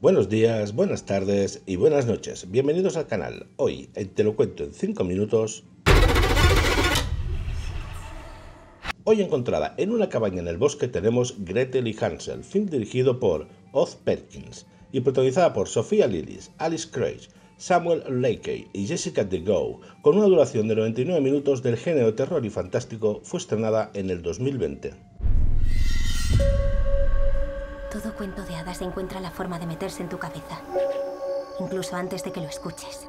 Buenos días, buenas tardes y buenas noches. Bienvenidos al canal. Hoy Te lo cuento en 5 minutos. Hoy encontrada en una cabaña en el bosque tenemos Gretel y Hansel, film dirigido por Oz Perkins y protagonizada por Sophia Lillis, Alice Krige, Samuel Leakey y Jessica De Gouw, con una duración de 99 minutos del género terror y fantástico, fue estrenada en el 2020. Todo cuento de hadas encuentra la forma de meterse en tu cabeza, incluso antes de que lo escuches.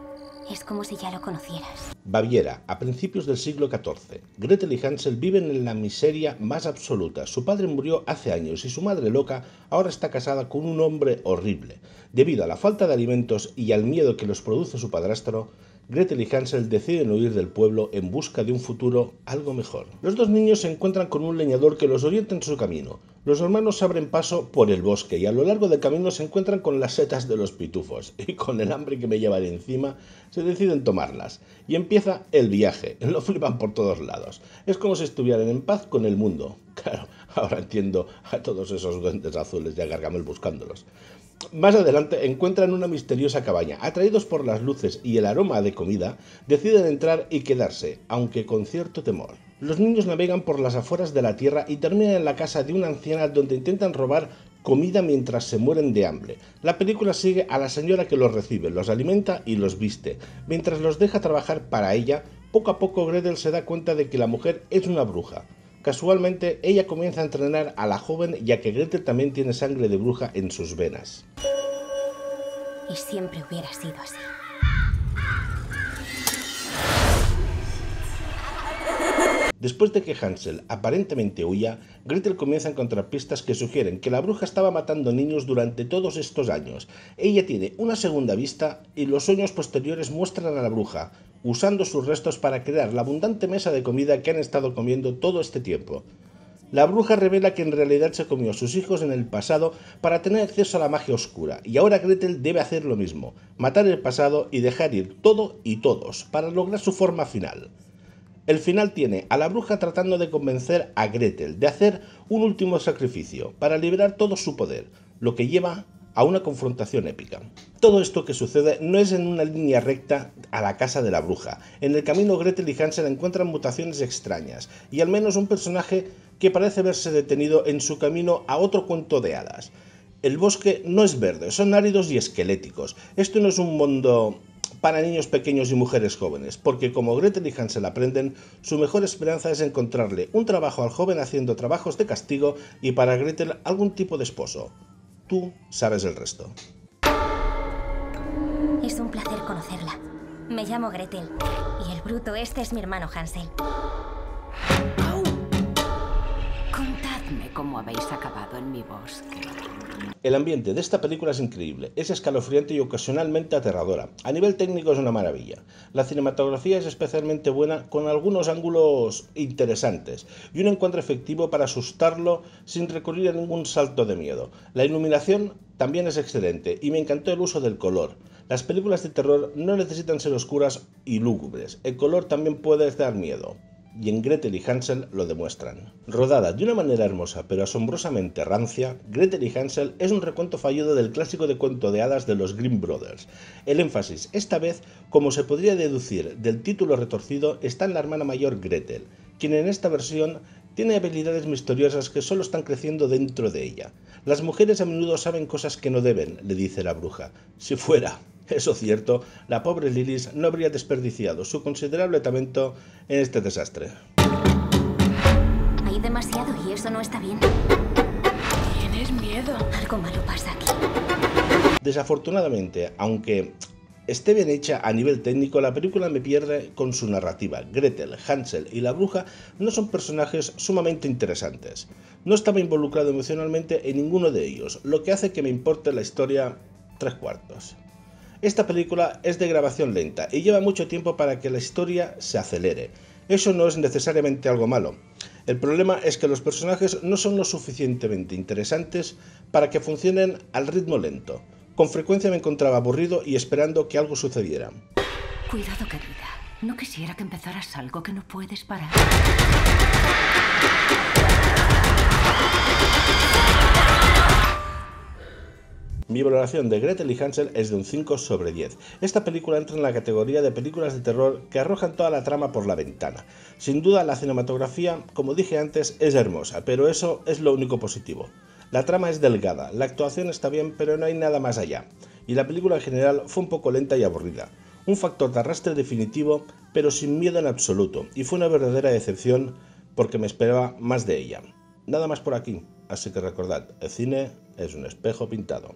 Es como si ya lo conocieras. Baviera, a principios del siglo XIV. Gretel y Hansel viven en la miseria más absoluta. Su padre murió hace años y su madre loca ahora está casada con un hombre horrible. Debido a la falta de alimentos y al miedo que los produce su padrastro, Gretel y Hansel deciden huir del pueblo en busca de un futuro algo mejor. Los dos niños se encuentran con un leñador que los orienta en su camino. Los hermanos abren paso por el bosque y a lo largo del camino se encuentran con las setas de los pitufos y con el hambre que me llevan encima se deciden tomarlas. Y empieza el viaje, lo flipan por todos lados. Es como si estuvieran en paz con el mundo. Claro, ahora entiendo a todos esos duendes azules y a Gargamel buscándolos. Más adelante encuentran una misteriosa cabaña. Atraídos por las luces y el aroma de comida, deciden entrar y quedarse, aunque con cierto temor. Los niños navegan por las afueras de la tierra y terminan en la casa de una anciana donde intentan robar comida mientras se mueren de hambre. La película sigue a la señora que los recibe, los alimenta y los viste, mientras los deja trabajar para ella. Poco a poco Gretel se da cuenta de que la mujer es una bruja. Casualmente, ella comienza a entrenar a la joven, ya que Gretel también tiene sangre de bruja en sus venas. Y siempre hubiera sido así. Después de que Hansel aparentemente huya, Gretel comienza a encontrar pistas que sugieren que la bruja estaba matando niños durante todos estos años. Ella tiene una segunda vista y los sueños posteriores muestran a la bruja usando sus restos para crear la abundante mesa de comida que han estado comiendo todo este tiempo. La bruja revela que en realidad se comió a sus hijos en el pasado para tener acceso a la magia oscura, y ahora Gretel debe hacer lo mismo, matar el pasado y dejar ir todo y todos para lograr su forma final. El final tiene a la bruja tratando de convencer a Gretel de hacer un último sacrificio para liberar todo su poder, lo que lleva a una confrontación épica. Todo esto que sucede no es en una línea recta a la casa de la bruja. En el camino Gretel y Hansel encuentran mutaciones extrañas y al menos un personaje que parece verse detenido en su camino a otro cuento de hadas. El bosque no es verde, son áridos y esqueléticos. Esto no es un mundo para niños pequeños y mujeres jóvenes, porque como Gretel y Hansel aprenden, su mejor esperanza es encontrarle un trabajo al joven haciendo trabajos de castigo y para Gretel algún tipo de esposo. Tú sabes el resto. Es un placer conocerla. Me llamo Gretel y el bruto este es mi hermano Hansel. Oh. Contadme cómo habéis acabado en mi bosque. El ambiente de esta película es increíble, es escalofriante y ocasionalmente aterradora. A nivel técnico es una maravilla. La cinematografía es especialmente buena, con algunos ángulos interesantes y un encuentro efectivo para asustarlo sin recurrir a ningún salto de miedo. La iluminación también es excelente y me encantó el uso del color. Las películas de terror no necesitan ser oscuras y lúgubres, el color también puede dar miedo. Y en Gretel y Hansel lo demuestran. Rodada de una manera hermosa pero asombrosamente rancia, Gretel y Hansel es un recuento fallido del clásico de cuento de hadas de los Grimm Brothers. El énfasis, esta vez, como se podría deducir del título retorcido, está en la hermana mayor Gretel, quien en esta versión tiene habilidades misteriosas que solo están creciendo dentro de ella. Las mujeres a menudo saben cosas que no deben, le dice la bruja. Si fuera eso cierto, la pobre Lilith no habría desperdiciado su considerable talento en este desastre. Hay demasiado y eso no está bien. Tienes miedo. Algo malo pasa aquí. Desafortunadamente, aunque esté bien hecha a nivel técnico, la película me pierde con su narrativa. Gretel, Hansel y la bruja no son personajes sumamente interesantes. No estaba involucrado emocionalmente en ninguno de ellos, lo que hace que me importe la historia 3/4. Esta película es de grabación lenta y lleva mucho tiempo para que la historia se acelere. Eso no es necesariamente algo malo. El problema es que los personajes no son lo suficientemente interesantes para que funcionen al ritmo lento. Con frecuencia me encontraba aburrido y esperando que algo sucediera. Cuidado, querida. No quisiera que empezaras algo que no puedes parar. Mi valoración de Gretel y Hansel es de un 5 sobre 10. Esta película entra en la categoría de películas de terror que arrojan toda la trama por la ventana. Sin duda la cinematografía, como dije antes, es hermosa, pero eso es lo único positivo. La trama es delgada, la actuación está bien, pero no hay nada más allá. Y la película en general fue un poco lenta y aburrida. Un factor de arrastre definitivo, pero sin miedo en absoluto, y fue una verdadera decepción porque me esperaba más de ella. Nada más por aquí, así que recordad, el cine es un espejo pintado.